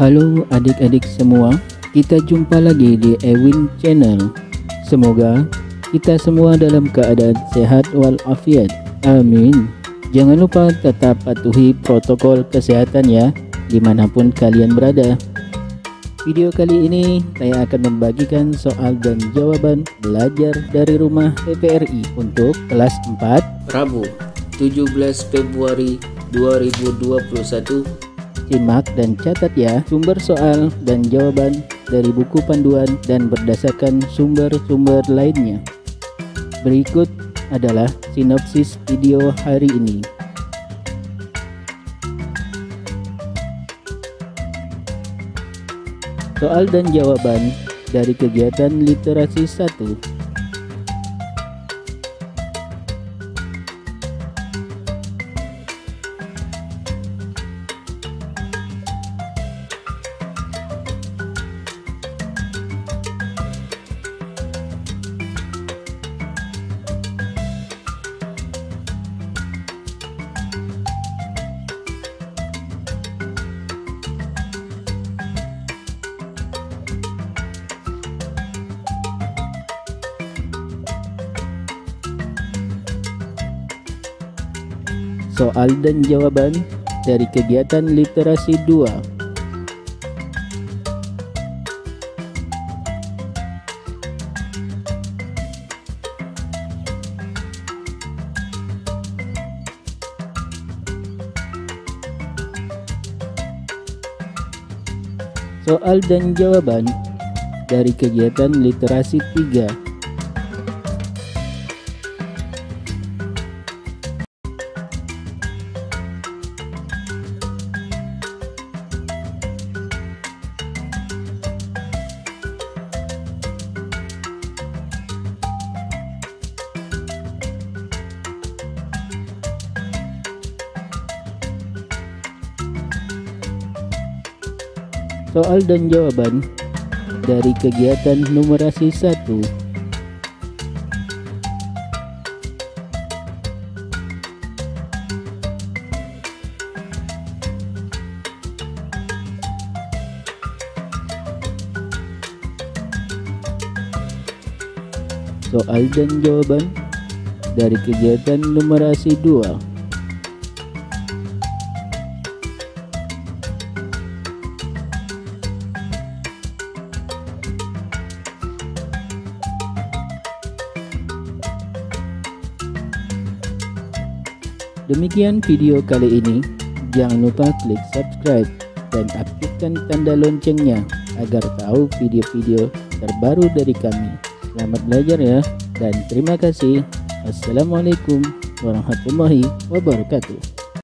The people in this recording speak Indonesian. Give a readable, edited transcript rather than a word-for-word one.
Halo adik-adik semua, kita jumpa lagi di Ewin channel. Semoga kita semua dalam keadaan sehat walafiat, amin. Jangan lupa tetap patuhi protokol kesehatan ya, dimanapun kalian berada. Video kali ini saya akan membagikan soal dan jawaban belajar dari rumah TVRI untuk kelas 4 Rabu 17 Februari 2021. Simak dan catat ya sumber soal dan jawaban dari buku panduan dan berdasarkan sumber-sumber lainnya. Berikut adalah sinopsis video hari ini. Soal dan jawaban dari kegiatan literasi 1. Soal dan jawaban dari kegiatan literasi 2. Soal dan jawaban dari kegiatan literasi 3. Soal dan jawaban dari kegiatan numerasi 1. Soal dan jawaban dari kegiatan numerasi 2. Demikian video kali ini, jangan lupa klik subscribe dan aktifkan tanda loncengnya agar tahu video-video terbaru dari kami. Selamat belajar ya, dan terima kasih. Assalamualaikum warahmatullahi wabarakatuh.